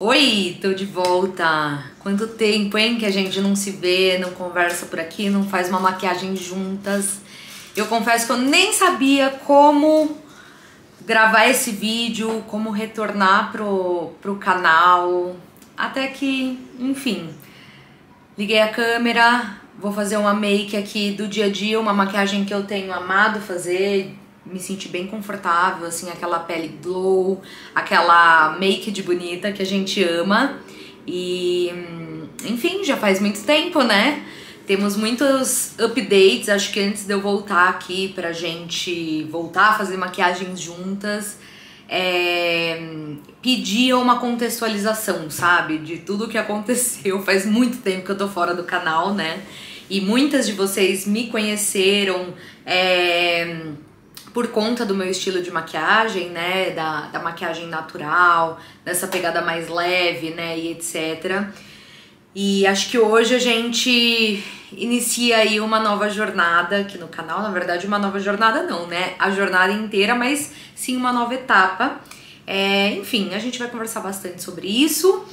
Oi, tô de volta! Quanto tempo, hein, que a gente não se vê, não conversa por aqui, não faz uma maquiagem juntas. Eu confesso que eu nem sabia como gravar esse vídeo, como retornar pro canal, até que, enfim, liguei a câmera, vou fazer uma make aqui do dia a dia, uma maquiagem que eu tenho amado fazer. Me senti bem confortável, assim, aquela pele glow, aquela make de bonita que a gente ama. E, enfim, já faz muito tempo, né? Temos muitos updates, acho que antes de eu voltar aqui pra gente voltar a fazer maquiagens juntas, pedir uma contextualização, sabe? De tudo o que aconteceu. Faz muito tempo que eu tô fora do canal, né? E muitas de vocês me conheceram, por conta do meu estilo de maquiagem, né, da maquiagem natural, dessa pegada mais leve, né, e etc. E acho que hoje a gente inicia aí uma nova jornada aqui no canal, na verdade uma nova jornada não, né, a jornada inteira, mas sim uma nova etapa. Enfim, a gente vai conversar bastante sobre isso,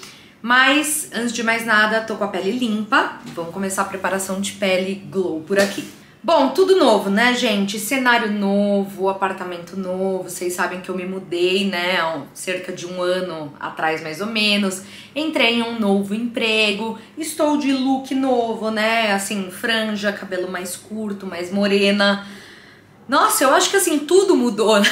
mas antes de mais nada, tô com a pele limpa, vamos começar a preparação de pele glow por aqui. Bom, tudo novo, né, gente? Cenário novo, apartamento novo, vocês sabem que eu me mudei, né, há cerca de um ano atrás, mais ou menos. Entrei em um novo emprego, estou de look novo, né, assim, franja, cabelo mais curto, mais morena. Nossa, eu acho que, assim, tudo mudou, né?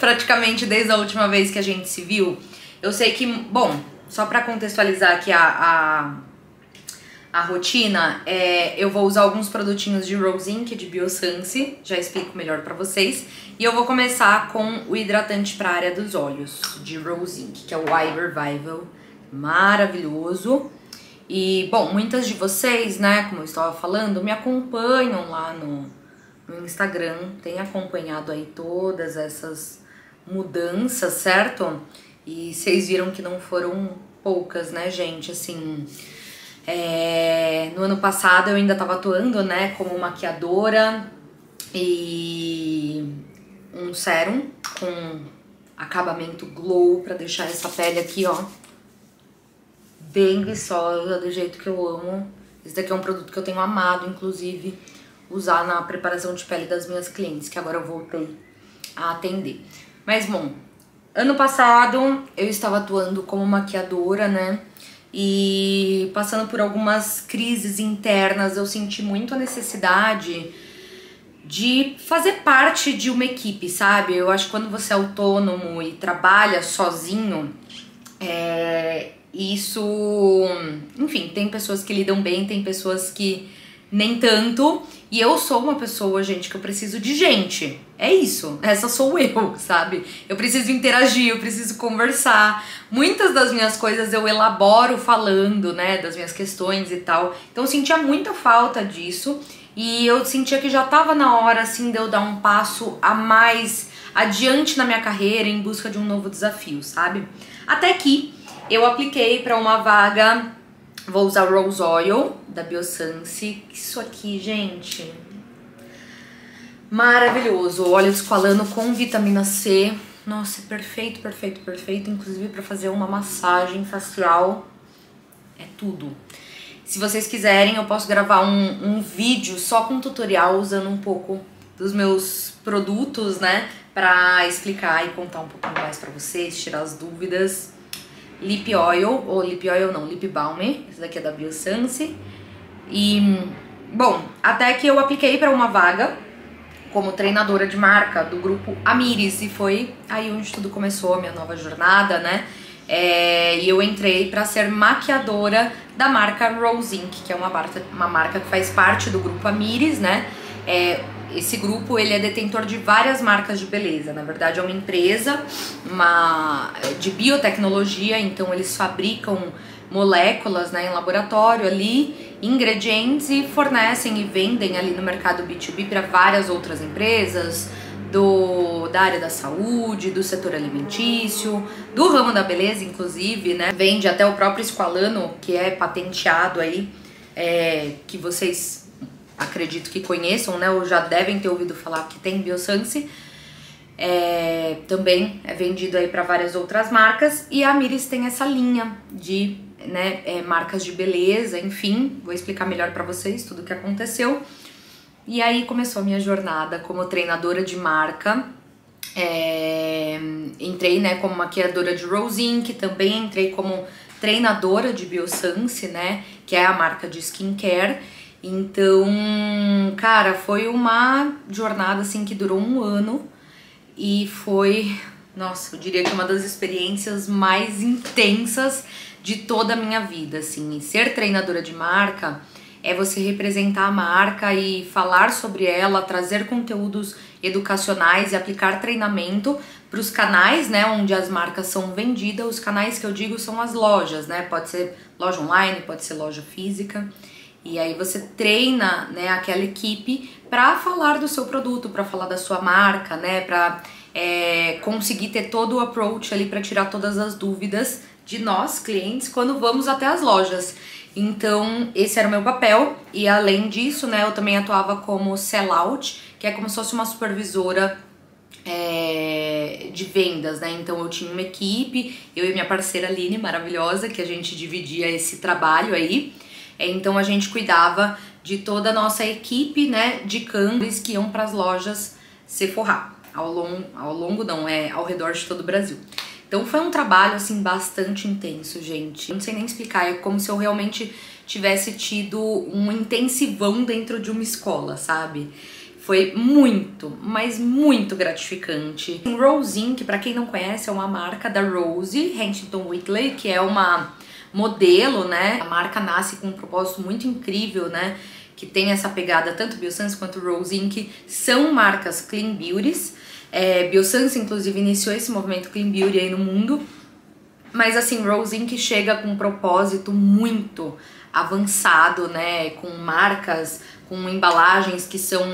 Praticamente desde a última vez que a gente se viu. Eu sei que, bom, só pra contextualizar aqui a rotina, eu vou usar alguns produtinhos de Rose Inc, de Biossance, já explico melhor pra vocês. E eu vou começar com o hidratante pra área dos olhos, de Rose Inc, que é o Eye Revival, maravilhoso. E, bom, muitas de vocês, né, como eu estava falando, me acompanham lá no Instagram, tem acompanhado aí todas essas mudanças, certo? E vocês viram que não foram poucas, né, gente, assim... No ano passado eu ainda estava atuando, né, como maquiadora e um sérum com acabamento glow pra deixar essa pele aqui, ó, bem viçosa, do jeito que eu amo. Esse daqui é um produto que eu tenho amado, inclusive, usar na preparação de pele das minhas clientes, que agora eu voltei a atender. Mas, bom, ano passado eu estava atuando como maquiadora, né, e passando por algumas crises internas, eu senti muito a necessidade de fazer parte de uma equipe, sabe? Eu acho que quando você é autônomo e trabalha sozinho, isso... Enfim, tem pessoas que lidam bem, tem pessoas que nem tanto. E eu sou uma pessoa, gente, que eu preciso de gente. É isso, essa sou eu, sabe? Eu preciso interagir, eu preciso conversar. Muitas das minhas coisas eu elaboro falando, né, das minhas questões e tal. Então eu sentia muita falta disso e eu sentia que já tava na hora, assim, de eu dar um passo a mais adiante na minha carreira em busca de um novo desafio, sabe? Até que eu apliquei pra uma vaga, vou usar Rose Oil da Biossance. Isso aqui, gente... Maravilhoso, óleo esqualano com vitamina C. Nossa, perfeito, perfeito, perfeito. Inclusive pra fazer uma massagem facial, é tudo. Se vocês quiserem, eu posso gravar um vídeo só com tutorial, usando um pouco dos meus produtos, né, pra explicar e contar um pouquinho mais pra vocês, tirar as dúvidas. Lip Oil, ou Lip Oil não, Lip Balm. Esse daqui é da Biossance. E, bom, até que eu apliquei pra uma vaga como treinadora de marca do grupo Amyris, e foi aí onde tudo começou, a minha nova jornada, né? E eu entrei pra ser maquiadora da marca Rose Inc, que é uma marca que faz parte do grupo Amyris, né? Esse grupo, ele é detentor de várias marcas de beleza, na verdade é uma empresa de biotecnologia, então eles fabricam moléculas, né, em laboratório ali, ingredientes, e fornecem e vendem ali no mercado B2B para várias outras empresas da área da saúde, do setor alimentício, do ramo da beleza, inclusive, né? Vende até o próprio esqualano, que é patenteado aí, que vocês acredito que conheçam, né? Ou já devem ter ouvido falar que tem Biossance. também é vendido aí para várias outras marcas, e a Amyris tem essa linha de marcas de beleza, enfim, vou explicar melhor para vocês tudo o que aconteceu. E aí começou a minha jornada como treinadora de marca. Entrei como maquiadora de Rose Inc, também entrei como treinadora de Biossance, que é a marca de skincare. Então, cara, foi uma jornada assim que durou um ano e foi, nossa, eu diria que uma das experiências mais intensas de toda a minha vida, assim. E ser treinadora de marca é você representar a marca e falar sobre ela, trazer conteúdos educacionais e aplicar treinamento para os canais, onde as marcas são vendidas. Os canais que eu digo são as lojas, pode ser loja online, pode ser loja física. E aí você treina, aquela equipe para falar do seu produto, para falar da sua marca, para conseguir ter todo o approach ali para tirar todas as dúvidas de nós, clientes, quando vamos até as lojas. Então, esse era o meu papel. E além disso, eu também atuava como sellout, que é como se fosse uma supervisora de vendas, Então, eu tinha uma equipe, eu e minha parceira Aline, maravilhosa, que a gente dividia esse trabalho aí. Então a gente cuidava de toda a nossa equipe, de câmeras que iam para as lojas Sephora, ao redor de todo o Brasil. Então foi um trabalho assim bastante intenso, gente. Não sei nem explicar, é como se eu realmente tivesse tido um intensivão dentro de uma escola, sabe? Foi muito, mas muito gratificante. Rose Inc, que para quem não conhece é uma marca da Rosie Huntington-Whiteley, que é uma modelo, A marca nasce com um propósito muito incrível, que tem essa pegada. Tanto Biossance quanto Rose Inc são marcas clean beauties. Biossance, inclusive, iniciou esse movimento clean beauty aí no mundo. Mas, assim, Rose Inc chega com um propósito muito avançado, Com marcas, com embalagens que são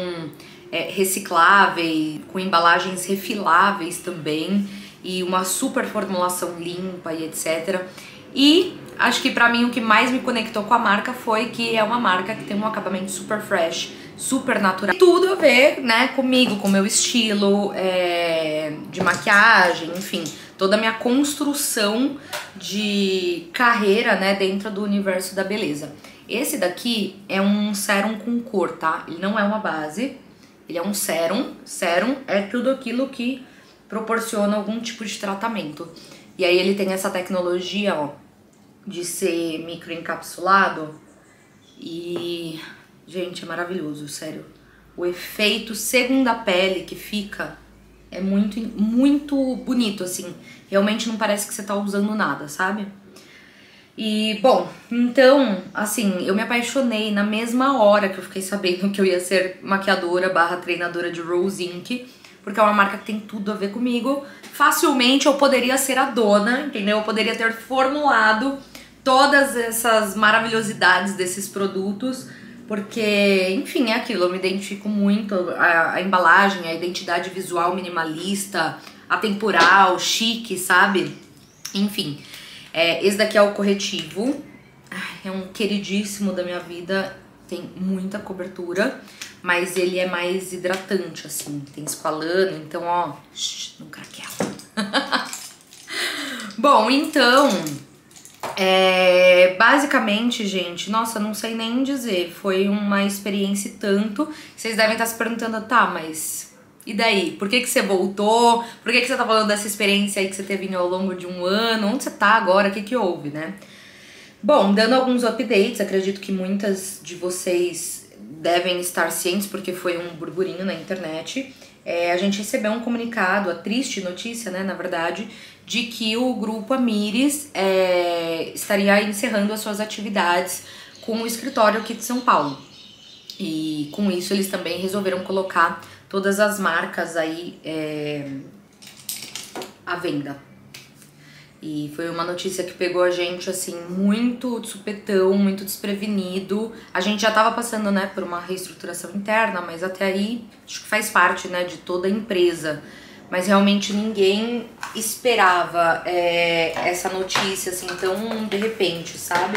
recicláveis, com embalagens refiláveis também, e uma super formulação limpa e etc. E acho que pra mim o que mais me conectou com a marca foi que é uma marca que tem um acabamento super fresh, super natural. Tudo a ver, comigo, com o meu estilo de maquiagem, enfim. Toda a minha construção de carreira, dentro do universo da beleza. Esse daqui é um sérum com cor, tá? Ele não é uma base, ele é um sérum. Sérum é tudo aquilo que proporciona algum tipo de tratamento. E aí ele tem essa tecnologia, de ser microencapsulado e, gente, é maravilhoso, sério. O efeito segunda pele que fica é muito, muito bonito, assim. Realmente não parece que você tá usando nada, sabe? E, bom, então, assim, eu me apaixonei na mesma hora que eu fiquei sabendo que eu ia ser maquiadora barra treinadora de Rose Inc, porque é uma marca que tem tudo a ver comigo. Facilmente eu poderia ser a dona, entendeu? Eu poderia ter formulado todas essas maravilhosidades desses produtos, porque, enfim, é aquilo, eu me identifico muito. A embalagem, a identidade visual minimalista, atemporal, chique, sabe? Enfim, esse daqui é o corretivo, é um queridíssimo da minha vida, tem muita cobertura, mas ele é mais hidratante, assim, tem esqualano, então, ó, shh, não craquela. Bom, então, basicamente, gente, nossa, não sei nem dizer, foi uma experiência e tanto. Vocês devem estar se perguntando, tá, mas e daí? Por que que você voltou? Por que que você tá falando dessa experiência aí que você teve ao longo de um ano? Onde você tá agora? O que que houve, Bom, dando alguns updates, acredito que muitas de vocês devem estar cientes, porque foi um burburinho na internet. A gente recebeu um comunicado, a triste notícia, na verdade, de que o grupo Amyris estaria encerrando as suas atividades com o escritório aqui de São Paulo. E com isso eles também resolveram colocar todas as marcas aí à venda. E foi uma notícia que pegou a gente, assim, muito de supetão, muito desprevenido. A gente já tava passando, por uma reestruturação interna, mas até aí acho que faz parte, de toda a empresa. Mas realmente ninguém esperava essa notícia, assim, tão de repente, sabe?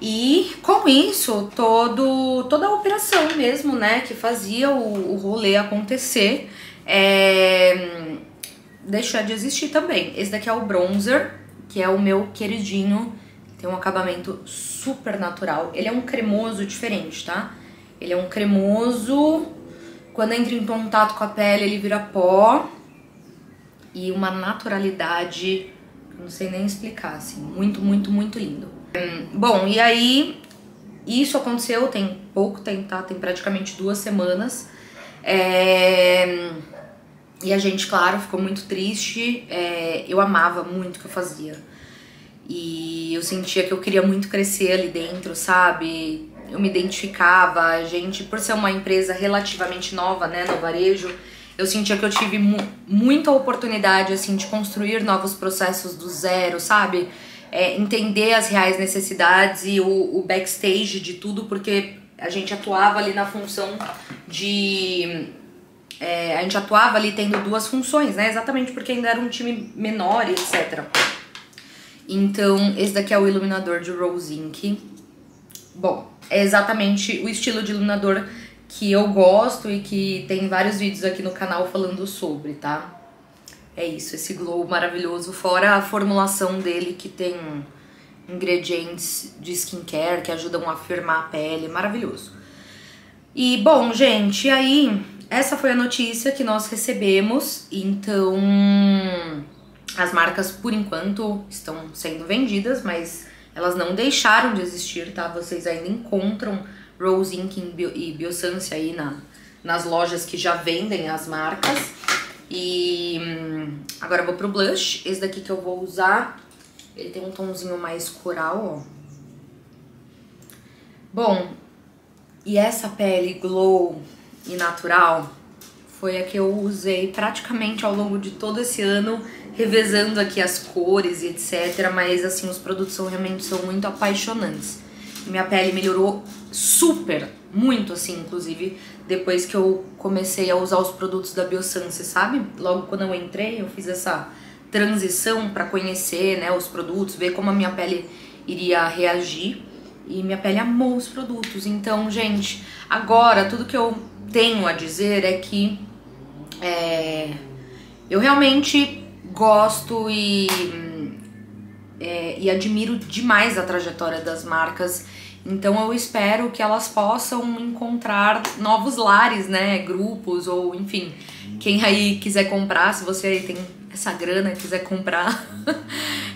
E com isso, toda a operação mesmo, que fazia o rolê acontecer, deixar de existir também. Esse daqui é o bronzer, que é o meu queridinho, tem um acabamento super natural. Ele é um cremoso diferente, tá? Ele é um cremoso, quando entra em contato com a pele ele vira pó, e uma naturalidade, não sei nem explicar, assim, muito, muito, muito lindo. Bom, e aí, isso aconteceu tem pouco tempo, tá? Tem praticamente 2 semanas. E a gente, claro, ficou muito triste. Eu amava muito o que eu fazia. E eu sentia que eu queria muito crescer ali dentro, sabe? Eu me identificava. A gente, por ser uma empresa relativamente nova, né, no varejo, eu sentia que eu tive muita oportunidade, assim, de construir novos processos do zero, sabe? Entender as reais necessidades e o backstage de tudo, porque a gente atuava ali na função de... a gente atuava ali tendo 2 funções, né? Exatamente porque ainda era um time menor, etc. Então, esse daqui é o iluminador de Rose Inc. Bom, é exatamente o estilo de iluminador que eu gosto e que tem vários vídeos aqui no canal falando sobre, tá? É isso, esse glow maravilhoso, fora a formulação dele que tem ingredientes de skincare que ajudam a firmar a pele, maravilhoso. E, bom, gente, aí essa foi a notícia que nós recebemos, então as marcas por enquanto estão sendo vendidas, mas elas não deixaram de existir, tá? Vocês ainda encontram Rose Inc e Biossance aí nas lojas que já vendem as marcas. E agora eu vou pro blush. Esse daqui que eu vou usar, ele tem um tomzinho mais coral, ó. Bom, e essa pele glow e natural foi a que eu usei praticamente ao longo de todo esse ano, revezando aqui as cores e etc. Mas assim, os produtos realmente são muito apaixonantes. Minha pele melhorou super, muito assim, inclusive, depois que eu comecei a usar os produtos da Biossance, sabe? Logo quando eu entrei, eu fiz essa transição pra conhecer, né, os produtos, ver como a minha pele iria reagir. E minha pele amou os produtos. Então, gente, agora tudo que eu tenho a dizer é que eu realmente gosto e admiro demais a trajetória das marcas. Então eu espero que elas possam encontrar novos lares, né, grupos ou enfim, quem aí quiser comprar, se você aí tem essa grana e quiser comprar,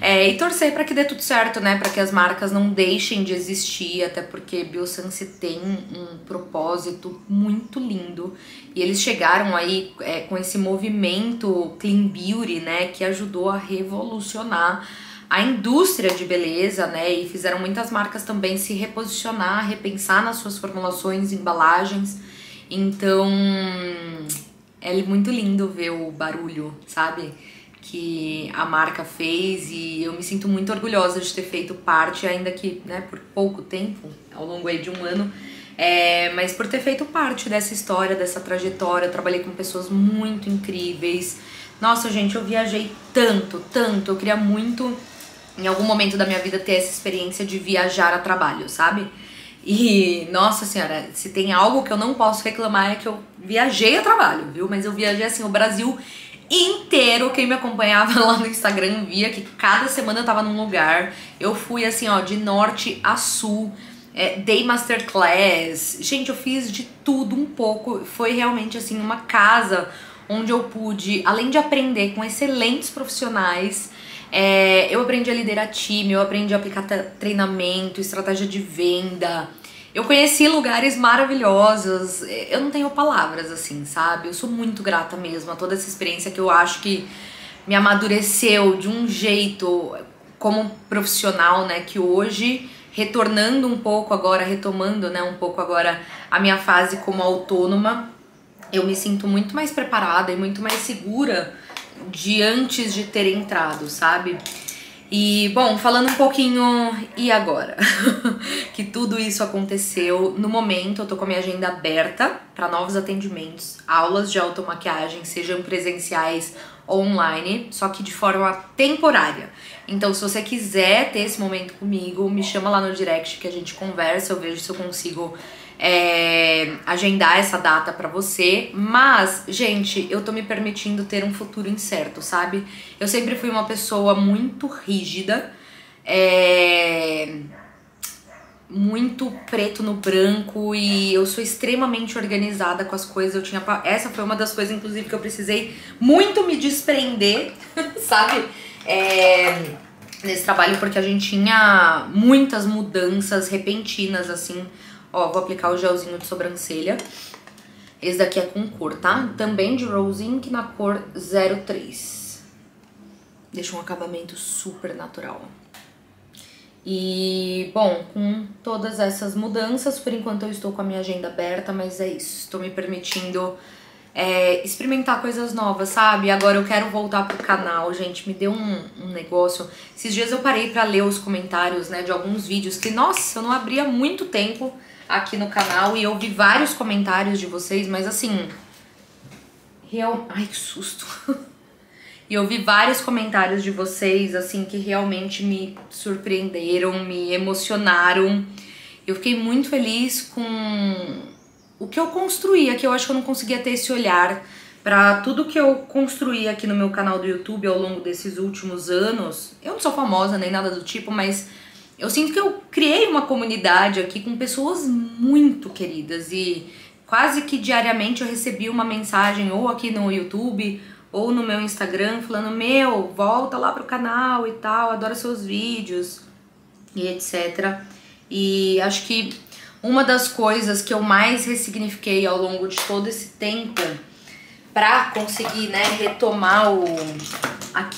e torcer para que dê tudo certo, né, para que as marcas não deixem de existir, até porque Biossance tem um propósito muito lindo e eles chegaram aí com esse movimento Clean Beauty, né, que ajudou a revolucionar a indústria de beleza, né, e fizeram muitas marcas também se reposicionar, repensar nas suas formulações, embalagens. Então, é muito lindo ver o barulho, sabe, que a marca fez, e eu me sinto muito orgulhosa de ter feito parte, ainda que, né, por pouco tempo, ao longo aí de 1 ano, mas por ter feito parte dessa história, dessa trajetória. Eu trabalhei com pessoas muito incríveis. Nossa, gente, eu viajei tanto, tanto. Eu queria muito, em algum momento da minha vida, ter essa experiência de viajar a trabalho, sabe? E, nossa senhora, se tem algo que eu não posso reclamar é que eu viajei a trabalho, viu? Mas eu viajei, assim, o Brasil inteiro. Quem me acompanhava lá no Instagram via que cada semana eu tava num lugar. Eu fui, assim, ó, de norte a sul. Dei masterclass. Gente, eu fiz de tudo um pouco. Foi realmente, assim, uma casa onde eu pude, além de aprender com excelentes profissionais, eu aprendi a liderar time, eu aprendi a aplicar treinamento, estratégia de venda. Eu conheci lugares maravilhosos. Eu não tenho palavras, assim, sabe? Eu sou muito grata mesmo a toda essa experiência que eu acho que me amadureceu de um jeito como profissional, né? Que hoje, retornando um pouco agora, retomando, né, um pouco agora a minha fase como autônoma, eu me sinto muito mais preparada e muito mais segura de antes de ter entrado, sabe? E, bom, falando um pouquinho, e agora? Que tudo isso aconteceu, no momento eu tô com a minha agenda aberta para novos atendimentos, aulas de automaquiagem, sejam presenciais ou online, só que de forma temporária. Então, se você quiser ter esse momento comigo, me chama lá no direct que a gente conversa, eu vejo se eu consigo agendar essa data pra você, mas, gente, eu tô me permitindo ter um futuro incerto, sabe? Eu sempre fui uma pessoa muito rígida, muito preto no branco, e eu sou extremamente organizada com as coisas. Eu tinha, essa foi uma das coisas, inclusive, que eu precisei muito me desprender, sabe? Nesse trabalho, porque a gente tinha muitas mudanças repentinas, assim. Ó, vou aplicar o gelzinho de sobrancelha. Esse daqui é com cor, tá? Também de Rose Inc, na cor 03. Deixa um acabamento super natural. E, bom, com todas essas mudanças, por enquanto eu estou com a minha agenda aberta, mas é isso. Estou me permitindo experimentar coisas novas, sabe? Agora eu quero voltar pro canal, gente. Me deu um negócio. Esses dias eu parei pra ler os comentários, né, de alguns vídeos que, nossa, eu não abri há muito tempo aqui no canal, e eu vi vários comentários de vocês, mas assim... Ai, que susto! E eu vi vários comentários de vocês, assim, que realmente me surpreenderam, me emocionaram. Eu fiquei muito feliz com o que eu construí aqui. Eu acho que eu não conseguia ter esse olhar pra tudo que eu construí aqui no meu canal do YouTube ao longo desses últimos anos. Eu não sou famosa nem nada do tipo, mas eu sinto que eu criei uma comunidade aqui com pessoas muito queridas, e quase que diariamente eu recebi uma mensagem ou aqui no YouTube ou no meu Instagram falando: meu, volta lá pro canal e tal, adoro seus vídeos e etc. E acho que uma das coisas que eu mais ressignifiquei ao longo de todo esse tempo pra conseguir, né, retomar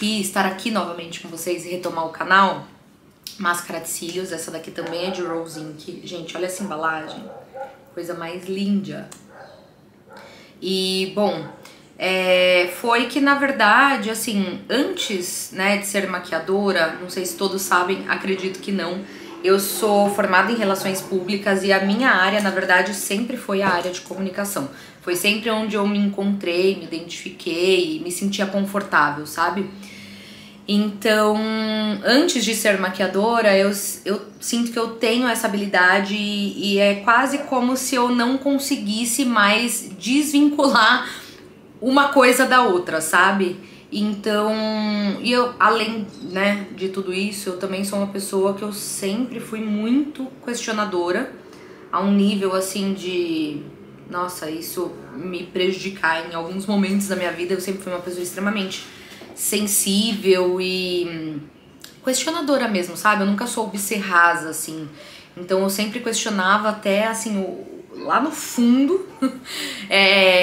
estar aqui novamente com vocês e retomar o canal, máscara de cílios. Essa daqui também é de Rose Inc. Gente, olha essa embalagem, coisa mais linda. E, bom, foi que, na verdade, assim, antes, né, de ser maquiadora, não sei se todos sabem, acredito que não, eu sou formada em relações públicas, e a minha área, na verdade, sempre foi a área de comunicação. Foi sempre onde eu me encontrei, me identifiquei, me sentia confortável, sabe? Então, antes de ser maquiadora, eu sinto que eu tenho essa habilidade, e é quase como se eu não conseguisse mais desvincular uma coisa da outra, sabe? Então, e eu, além, né, de tudo isso, eu também sou uma pessoa que eu sempre fui muito questionadora, a um nível, assim, de... Nossa, isso me prejudicar em alguns momentos da minha vida. Eu sempre fui uma pessoa extremamente sensível e questionadora mesmo, sabe? Eu nunca soube ser rasa, assim. Então, eu sempre questionava até, assim, lá no fundo,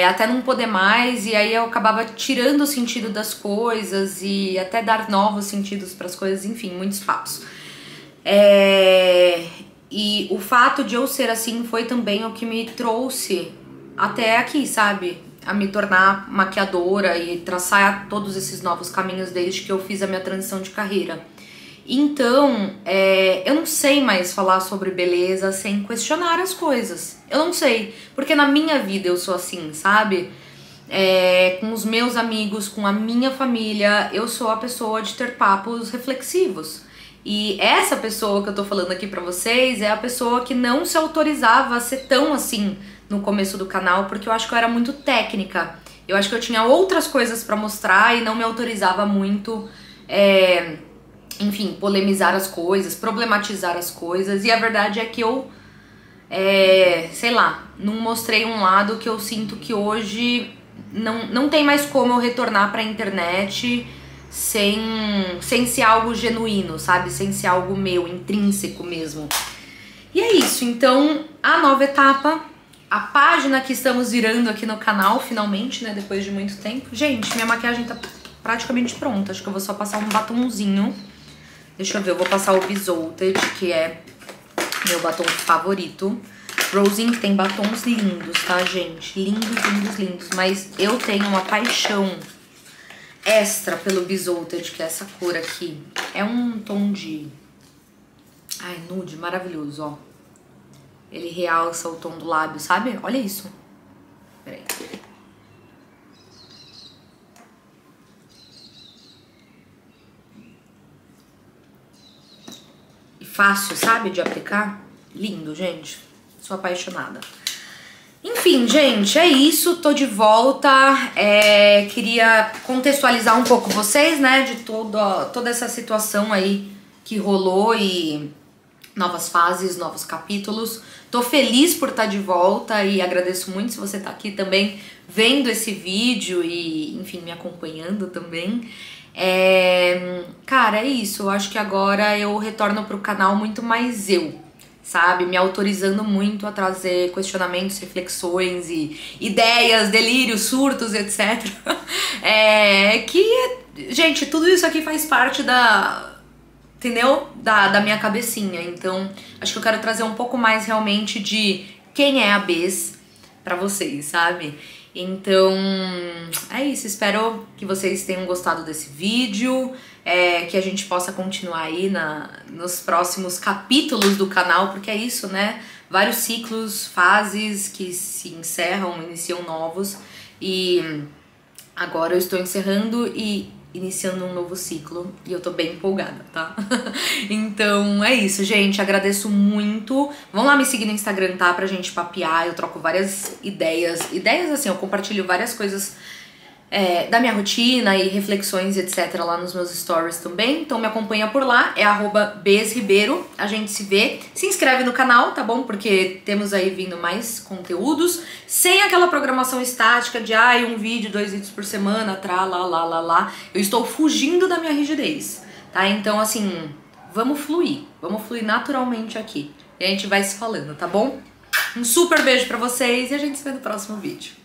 até não poder mais, e aí eu acabava tirando o sentido das coisas e até dar novos sentidos para as coisas, enfim, muitos papos. E o fato de eu ser assim foi também o que me trouxe até aqui, sabe? A me tornar maquiadora e traçar todos esses novos caminhos desde que eu fiz a minha transição de carreira. Então, eu não sei mais falar sobre beleza sem questionar as coisas. Eu não sei, porque na minha vida eu sou assim, sabe? Com os meus amigos, com a minha família, eu sou a pessoa de ter papos reflexivos. E essa pessoa que eu tô falando aqui pra vocês é a pessoa que não se autorizava a ser tão assim no começo do canal, porque eu acho que eu era muito técnica. Eu acho que eu tinha outras coisas pra mostrar e não me autorizava muito... enfim, polemizar as coisas, problematizar as coisas. E a verdade é que eu, sei lá, não mostrei um lado que eu sinto que hoje não tem mais como eu retornar pra internet sem ser algo genuíno, sabe? Sem ser algo meu, intrínseco mesmo. E é isso, então, a nova etapa, a página que estamos virando aqui no canal, finalmente, né, depois de muito tempo. Gente, minha maquiagem tá praticamente pronta, acho que eu vou só passar um batomzinho. Deixa eu ver, eu vou passar o Bisolted, que é meu batom favorito. Rose Inc tem batons lindos, tá, gente? Lindos, lindos, lindos. Mas eu tenho uma paixão extra pelo Bisolted, que é essa cor aqui. É um tom de... Ai, nude, maravilhoso, ó. Ele realça o tom do lábio, sabe? Olha isso. Peraí. Fácil, sabe, de aplicar. Lindo, gente. sou apaixonada. Enfim, gente, é isso, tô de volta, queria contextualizar um pouco vocês, né, de toda essa situação aí que rolou e novas fases, novos capítulos. Tô feliz por estar de volta e agradeço muito se você tá aqui também vendo esse vídeo e, enfim, me acompanhando também. Cara, é isso, eu acho que agora eu retorno pro canal muito mais eu, sabe, me autorizando muito a trazer questionamentos, reflexões e ideias, delírios, surtos, etc. Gente, tudo isso aqui faz parte da, entendeu? Da minha cabecinha. Então, acho que eu quero trazer um pouco mais realmente de quem é a Bez pra vocês, sabe? Então, é isso. Espero que vocês tenham gostado desse vídeo. Que a gente possa continuar aí nos próximos capítulos do canal, porque é isso, né? Vários ciclos, fases que se encerram, iniciam novos, e agora eu estou encerrando e iniciando um novo ciclo, e eu tô bem empolgada, tá? Então é isso, gente, agradeço muito, vão lá me seguir no Instagram, tá? Pra gente papear, eu troco várias ideias assim, eu compartilho várias coisas da minha rotina e reflexões, etc, lá nos meus stories também. Então me acompanha por lá, é @bezribeiro. A gente se vê, se inscreve no canal, tá bom? Porque temos aí vindo mais conteúdos, sem aquela programação estática de, ai, um vídeo, 2 vídeos por semana, trá, lá. Eu estou fugindo da minha rigidez, tá? Então, assim, vamos fluir naturalmente aqui. E a gente vai se falando, tá bom? Um super beijo pra vocês e a gente se vê no próximo vídeo.